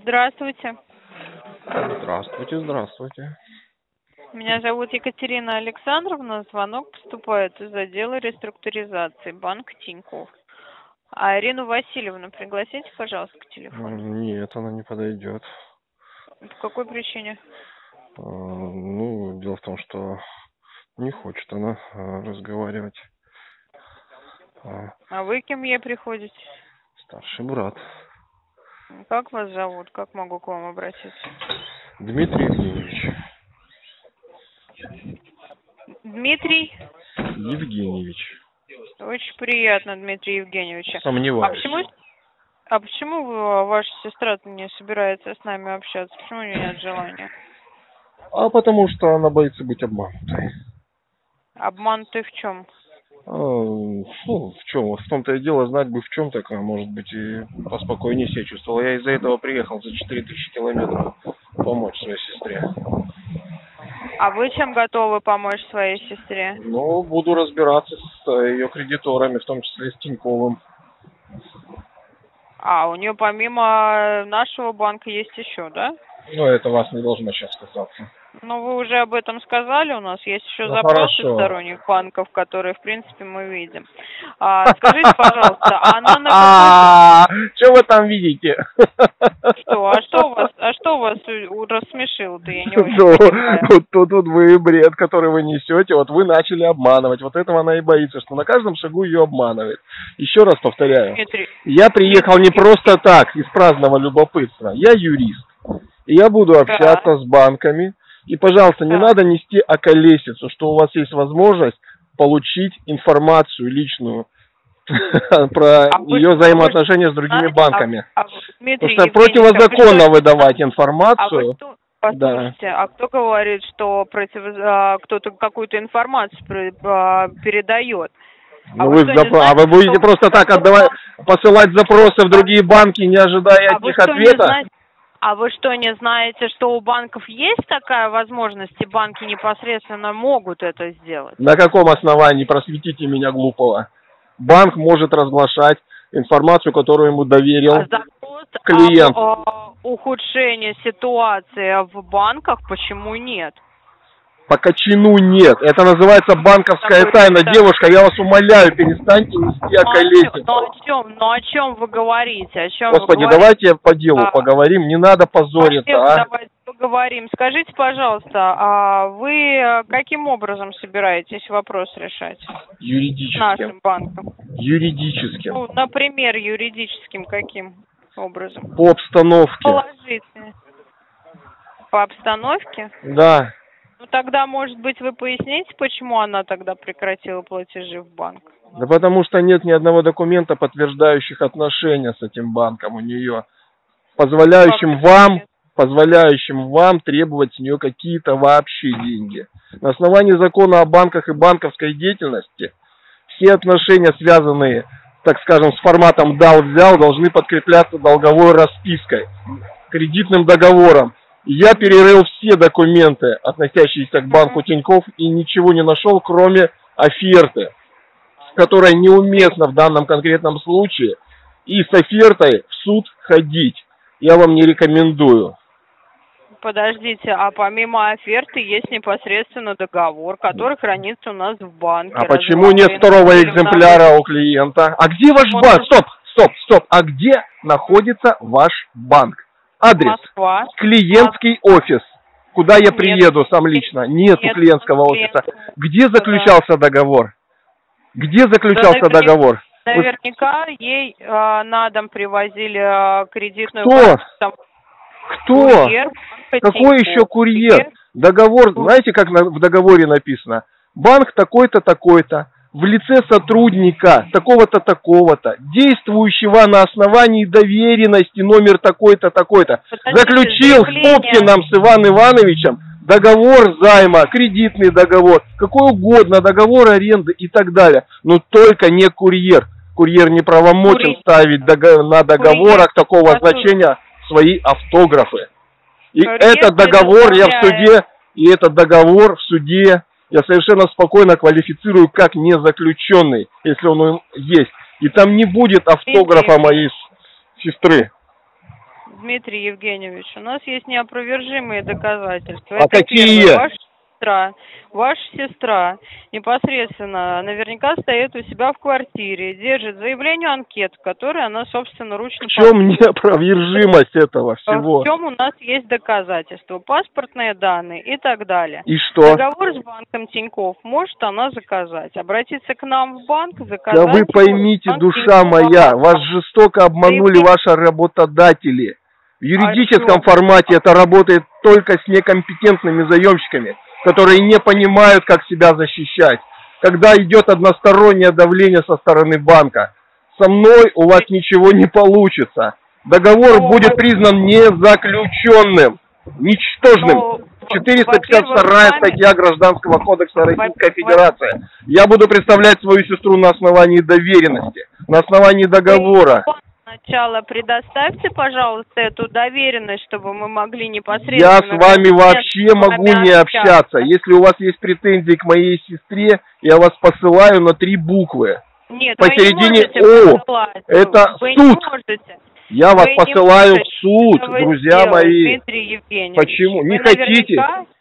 Здравствуйте. Здравствуйте, здравствуйте. Меня зовут Екатерина Александровна. Звонок поступает из отдела реструктуризации банка Тинькофф. А Ирину Васильевну пригласите, пожалуйста, к телефону. Нет, она не подойдет. По какой причине? Ну, дело в том, что не хочет она разговаривать. А вы кем ей приходите? Старший брат. Как вас зовут? Как могу к вам обратиться? Дмитрий Евгеньевич. Дмитрий? Евгеньевич. Очень приятно, Дмитрий Евгеньевич. Сомневаюсь. А почему ваша сестра не собирается с нами общаться? Почему у нее нет желания? А потому что она боится быть обманутой. Обманутой в чем? В чем? В том-то и дело, знать бы в чем, так, может быть, и поспокойнее себя чувствовал. Я из-за этого приехал за 4000 километров помочь своей сестре. А вы чем готовы помочь своей сестре? Ну, буду разбираться с ее кредиторами, в том числе с Тиньковым. А у нее помимо нашего банка есть еще, да? Ну, это вас не должно сейчас касаться. Ну, вы уже об этом сказали, у нас есть еще запросы сторонних банков, которые, в принципе, мы видим. Скажите, пожалуйста, она на какой... Что вы там видите? Что? А что вас рассмешило-то? Я не очень. Тут вы бред, который вы несете, вот вы начали обманывать. Вот этого она и боится, что на каждом шагу ее обманывает. Еще раз повторяю, я приехал не просто так, из праздного любопытства. Я юрист, и я буду общаться с банками. И, пожалуйста, не надо нести околесицу, что у вас есть возможность получить информацию личную про ее взаимоотношения с другими банками. Потому что противозаконно выдавать информацию. Послушайте, да. А кто говорит, что кто-то какую-то информацию передает? Вы будете просто так отдавать, посылать запросы в другие банки, не ожидая от них ответа? А вы что, не знаете, что у банков есть такая возможность, и банки непосредственно могут это сделать? На каком основании, просветите меня, глупого? Банк может разглашать информацию, которую ему доверил клиент. Ухудшение ситуации в банках почему нет? По качину нет. Это называется банковская тайна. Девушка, я вас умоляю, перестаньте нести околесицу. Но о чем вы говорите? Господи, давайте по делу поговорим. Не надо позориться. Давайте поговорим. Скажите, пожалуйста, а вы каким образом собираетесь вопрос решать? Юридическим. Нашим банком. Юридическим. Ну, например, юридическим каким образом? По обстановке. Положительно. По обстановке? Да. Ну, тогда, может быть, вы поясните, почему она тогда прекратила платежи в банк? Да потому что нет ни одного документа, подтверждающих отношения с этим банком у нее, позволяющим вам требовать с нее какие-то вообще деньги. На основании закона о банках и банковской деятельности все отношения, связанные, так скажем, с форматом «дал-взял», должны подкрепляться долговой распиской, кредитным договором. Я перерыл все документы, относящиеся к банку Тинькофф, и ничего не нашел, кроме оферты, которая неуместна в данном конкретном случае, и с офертой в суд ходить я вам не рекомендую. Подождите, а помимо оферты есть непосредственно договор, который хранится у нас в банке. А почему нет второго экземпляра у клиента? А где ваш банк? Стоп! А где находится ваш банк? Адрес. Москва. Клиентский офис. Куда я приеду сам лично? Нету клиентского офиса. Где заключался договор? Где заключался договор? Наверняка ей на дом привозили кредитную карту. Кто? Какой еще курьер? Договор, знаете, как в договоре написано? Банк такой-то, такой-то, в лице сотрудника такого-то, такого-то, действующего на основании доверенности номер такой-то, такой-то, заключил с Попкиным, с Иваном Ивановичем договор займа, кредитный договор, какой угодно, договор аренды и так далее, но только не курьер. Курьер неправомочен ставить на договорах такого значения свои автографы. И этот договор в суде я совершенно спокойно квалифицирую как незаключенный, если он есть. И там не будет автографа моей сестры. Дмитрий Евгеньевич, у нас есть неопровержимые доказательства. А это какие? Первое, ваша сестра непосредственно наверняка стоит у себя в квартире, держит заявление анкет, которое она, собственно, ручно... В чем неопровержимость этого всего? В чем у нас есть доказательства, паспортные данные и так далее. И что? Договор с банком Тинькофф может она заказать, обратиться к нам в банк, заказать... Да вы поймите, душа моя, вас жестоко обманули ваши работодатели. В юридическом формате это работает только с некомпетентными заемщиками, которые не понимают, как себя защищать, когда идет одностороннее давление со стороны банка. Со мной у вас ничего не получится. Договор будет признан незаключенным, ничтожным. 452-я статья Гражданского кодекса Российской Федерации. Я буду представлять свою сестру на основании доверенности, на основании договора. Сначала предоставьте, пожалуйста, эту доверенность, чтобы мы могли непосредственно... Я с вами вообще могу не общаться. Если у вас есть претензии к моей сестре, я вас посылаю на 3 буквы. Нет, посередине «О». Это суд. Я вас посылаю в суд, друзья мои. Почему? Не хотите?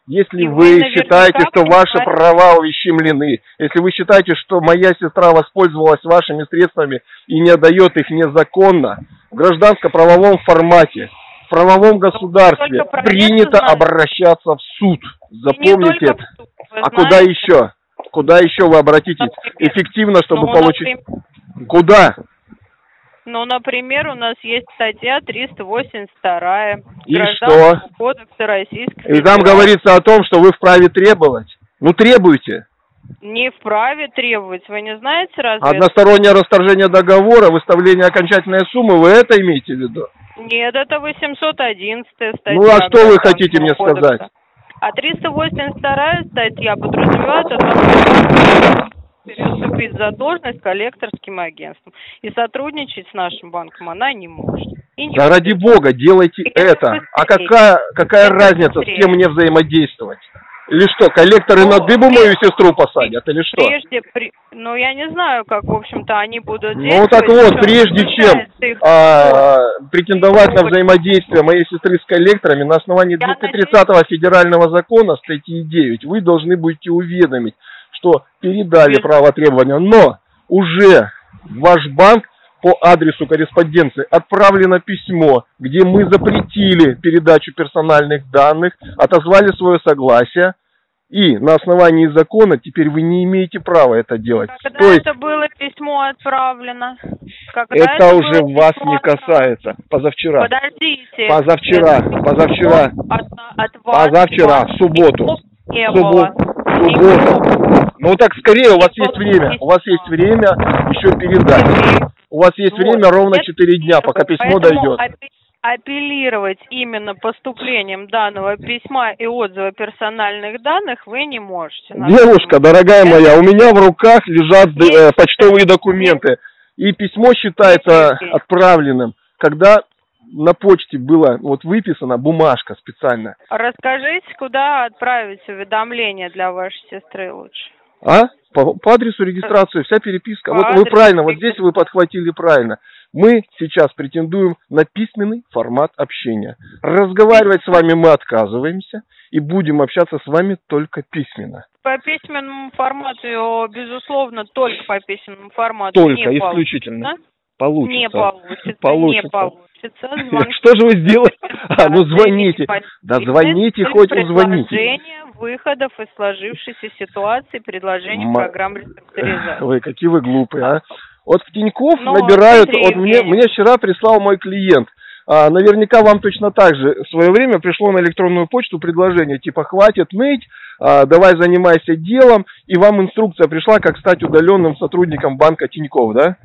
Если вы считаете, что ваши права увещемлены, если вы считаете, что моя сестра воспользовалась вашими средствами и не отдает их незаконно, в гражданско-правовом формате, в правовом государстве принято обращаться в суд. Запомните это. А куда еще? Куда еще вы обратитесь? Эффективно, чтобы получить... Куда? Ну, например, у нас есть статья 382 Гражданского кодекса Российской Федерации. И там говорится о том, что вы вправе требовать. Ну, требуйте. Не вправе требовать. Вы не знаете разве? Одностороннее расторжение договора, выставление окончательной суммы, вы это имеете в виду? Нет, это 811 статья. Ну, а что вы хотите мне сказать? А 382 статья подразумевает о том, что... переступить задолженность коллекторским агентством и сотрудничать с нашим банком она не может. Да ради бога, делайте это. А какая разница, с кем мне взаимодействовать? Или что, коллекторы на дыбу мою сестру посадят, или что? Ну, я не знаю, как, в общем-то, они будут действовать. Ну, так вот, прежде чем претендовать на взаимодействие моей сестры с коллекторами на основании 230-го федерального закона, статьи 9, вы должны будете уведомить, что передали право требования, но уже в ваш банк по адресу корреспонденции отправлено письмо, где мы запретили передачу персональных данных, отозвали свое согласие, и на основании закона теперь вы не имеете права это делать. Когда это было письмо отправлено? Это уже вас не касается. Позавчера. Подождите. Позавчера, в субботу. Субботу. Ну так скорее, у вас есть время. У вас есть время еще передать. У вас есть время ровно 4 дня, пока письмо дойдет. Апеллировать именно поступлением данного письма и отзыва персональных данных вы не можете. Девушка, дорогая моя, у меня в руках лежат почтовые документы. И письмо считается отправленным, когда... На почте была вот выписана бумажка специально. Расскажите, куда отправить уведомление для вашей сестры лучше? А? По адресу регистрации, вся переписка. Вот вы правильно, вот здесь вы подхватили правильно. Мы сейчас претендуем на письменный формат общения. Разговаривать с вами мы отказываемся и будем общаться с вами только письменно. По письменному формату, безусловно, только по письменному формату. Только, не исключительно. Получится. Не получится. Получится. Не получится. Что же вы сделаете? А, ну звоните. Да звоните, хоть узвоните. Предложение выходов из сложившейся ситуации, предложение программ реструктуризации. Ой, какие вы глупые, а. Вот в Тинькофф набирают, вот мне вчера прислал мой клиент. Наверняка вам точно так же в свое время пришло на электронную почту предложение, типа «хватит ныть, давай занимайся делом», и вам инструкция пришла, как стать удаленным сотрудником банка Тинькофф, да?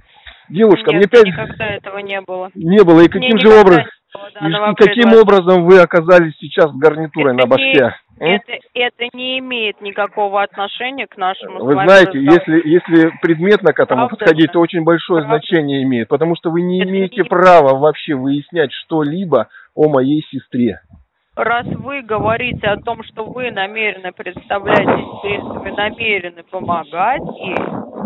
Девушка, нет, мне никогда этого не было. Не было, и каким же образом, было, да, и каким образом вы оказались сейчас с гарнитурой на башке? Это не имеет никакого отношения к нашему. Вы знаете, если предметно к этому подходить, то очень большое значение имеет, потому что вы не имеете права вообще выяснять что-либо о моей сестре. Раз вы говорите о том, что вы намерены представлять интересы, вы намерены помогать ей.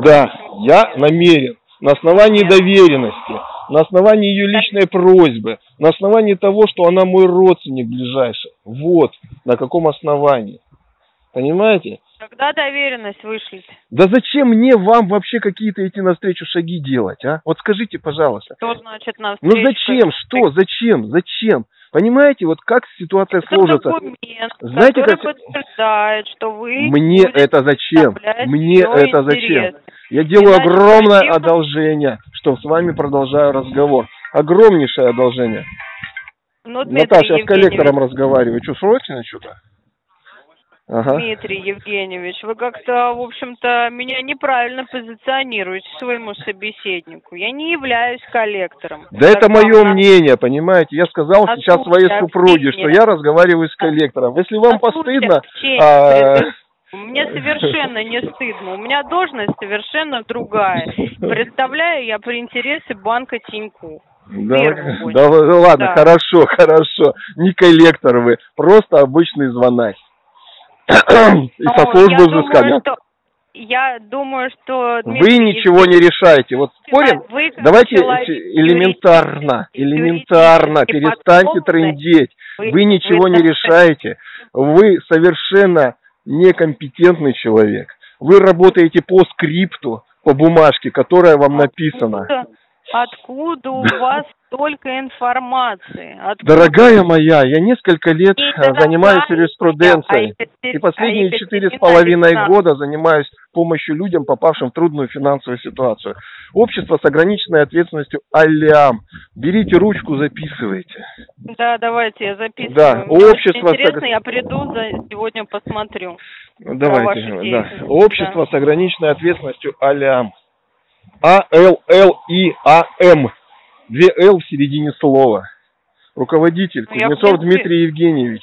Да, я намерен. На основании доверенности на основании ее личной просьбы, на основании того, что она мой родственник ближайший. Вот на каком основании. Понимаете? Когда доверенность вышлите? Да зачем мне вам вообще какие-то идти навстречу шаги делать, а? Вот скажите, пожалуйста. Что значит навстречу? Ну зачем? Что? Зачем? Зачем? Понимаете, вот как ситуация сложится? Знаете, как... подтверждает, что вы мне это зачем? Мне это зачем? Я делаю огромное одолжение, что с вами продолжаю разговор. Огромнейшее одолжение. Но, Наташа, я с коллектором разговариваю. Что, срочно что-то? Ага. Дмитрий Евгеньевич, вы как-то, в общем-то, меня неправильно позиционируете своему собеседнику. Я не являюсь коллектором. Да это мое мнение, понимаете? Я сказал сейчас своей супруге, что я разговариваю с коллектором. Если вам постыдно... Мне совершенно не стыдно. У меня должность совершенно другая. Представляю я при интересе банка Тинькофф. Да ладно, хорошо, хорошо. Не коллектор вы, просто обычный звонарь. И со службы взыскания. Я думаю, что... Дмитрий, вы ничего не решаете. Вот спорим? Давайте элементарно, элементарно, перестаньте трындеть. Вы ничего не решаете. Вы совершенно некомпетентный человек. Вы работаете по скрипту, по бумажке, которая вам написана. Откуда у вас столько информации? Откуда? Дорогая моя, я несколько лет занимаюсь юриспруденцией. И последние 4,5 года занимаюсь помощью людям, попавшим в трудную финансовую ситуацию. Общество с ограниченной ответственностью Alliam. Берите ручку, записывайте. Да, давайте, я записываю. Да, общество... Интересно, я приду сегодня посмотрю. Давайте, да. Общество с ограниченной ответственностью Alliam. А-Л-Л-И-А-М. 2 Л в середине слова. Руководитель Кузнецов Дмитрий Евгеньевич.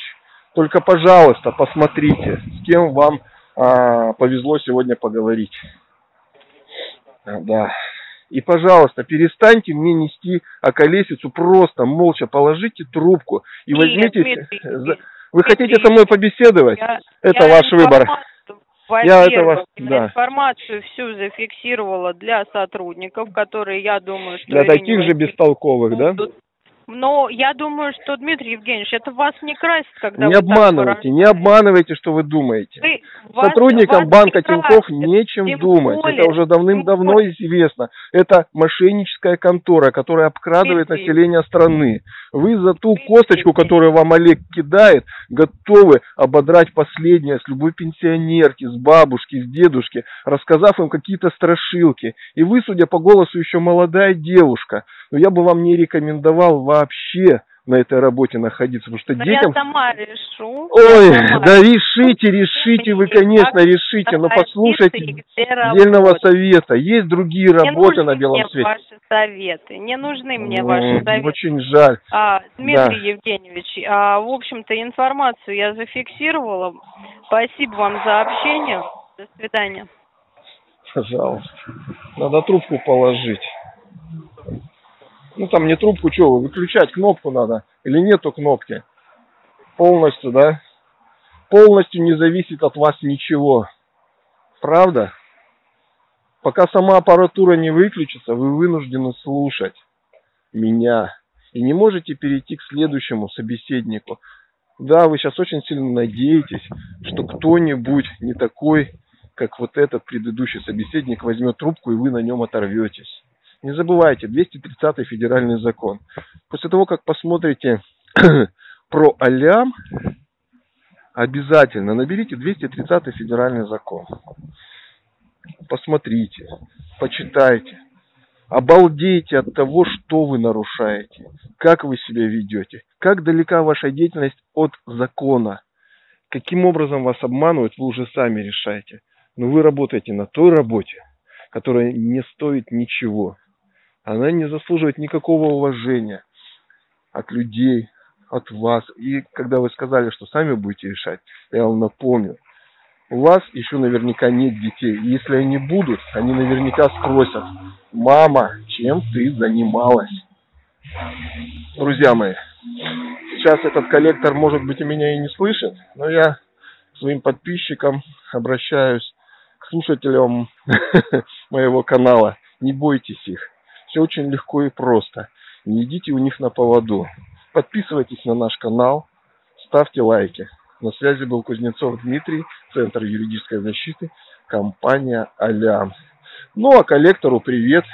Только, пожалуйста, посмотрите, с кем вам повезло сегодня поговорить. Да. И, пожалуйста, перестаньте мне нести околесицу просто, молча. Положите трубку и возьмите... Дмитрий, вы хотите со мной побеседовать? Это ваш выбор. Во-первых, информацию всю зафиксировала для сотрудников, которые, я думаю, что... Для таких же бестолковых, да? Но я думаю, что, Дмитрий Евгеньевич, это вас не красит, когда... Не обманывайте, не обманывайте, что вы думаете. Сотрудникам банка Тинькофф нечем думать. Это уже давным-давно известно. Это мошенническая контора, которая обкрадывает население страны. Вы за ту косточку, которую вам Олег кидает, готовы ободрать последнее с любой пенсионерки, с бабушки, с дедушки, рассказав им какие-то страшилки. И вы, судя по голосу, еще молодая девушка. Но я бы вам не рекомендовал вообще на этой работе находиться, потому что детям... Я сама решу. Ой, да решите, решите, вы, конечно, решите, но послушайте отдельного совета. Есть другие работы на белом свете. Не нужны мне ваши советы, не нужны мне ваши советы. Очень жаль. Дмитрий Евгеньевич, в общем-то, информацию я зафиксировала. Спасибо вам за общение. До свидания. Пожалуйста. Надо трубку положить. Ну, там не трубку, что, выключать кнопку надо или нету кнопки? Полностью, да? Полностью не зависит от вас ничего. Правда? Пока сама аппаратура не выключится, вы вынуждены слушать меня. И не можете перейти к следующему собеседнику. Да, вы сейчас очень сильно надеетесь, что кто-нибудь не такой, как вот этот предыдущий собеседник, возьмет трубку, и вы на нем оторветесь. Не забывайте, 230-й федеральный закон. После того, как посмотрите про Alliam, обязательно наберите 230-й федеральный закон. Посмотрите, почитайте, обалдейте от того, что вы нарушаете, как вы себя ведете, как далека ваша деятельность от закона, каким образом вас обманывают, вы уже сами решаете. Но вы работаете на той работе, которая не стоит ничего. Она не заслуживает никакого уважения от людей, от вас. И когда вы сказали, что сами будете решать, я вам напомню, у вас еще наверняка нет детей. И если они будут, они наверняка спросят: мама, чем ты занималась? Друзья мои, сейчас этот коллектор, может быть, и меня и не слышит, но я к своим подписчикам обращаюсь, к слушателям моего канала. Не бойтесь их. Все очень легко и просто. Не идите у них на поводу. Подписывайтесь на наш канал, ставьте лайки. На связи был Кузнецов Дмитрий, Центр юридической защиты, компания Alliam. Ну а коллектору привет.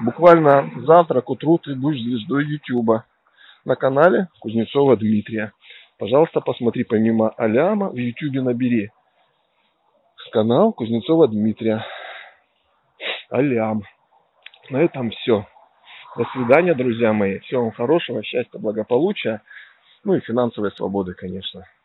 Буквально завтра к утру ты будешь звездой YouTube на канале Кузнецова Дмитрия. Пожалуйста, посмотри помимо Alliam в YouTube, набери канал Кузнецова Дмитрия. Alliam. На этом все. До свидания, друзья мои. Всего вам хорошего, счастья, благополучия. Ну и финансовой свободы, конечно.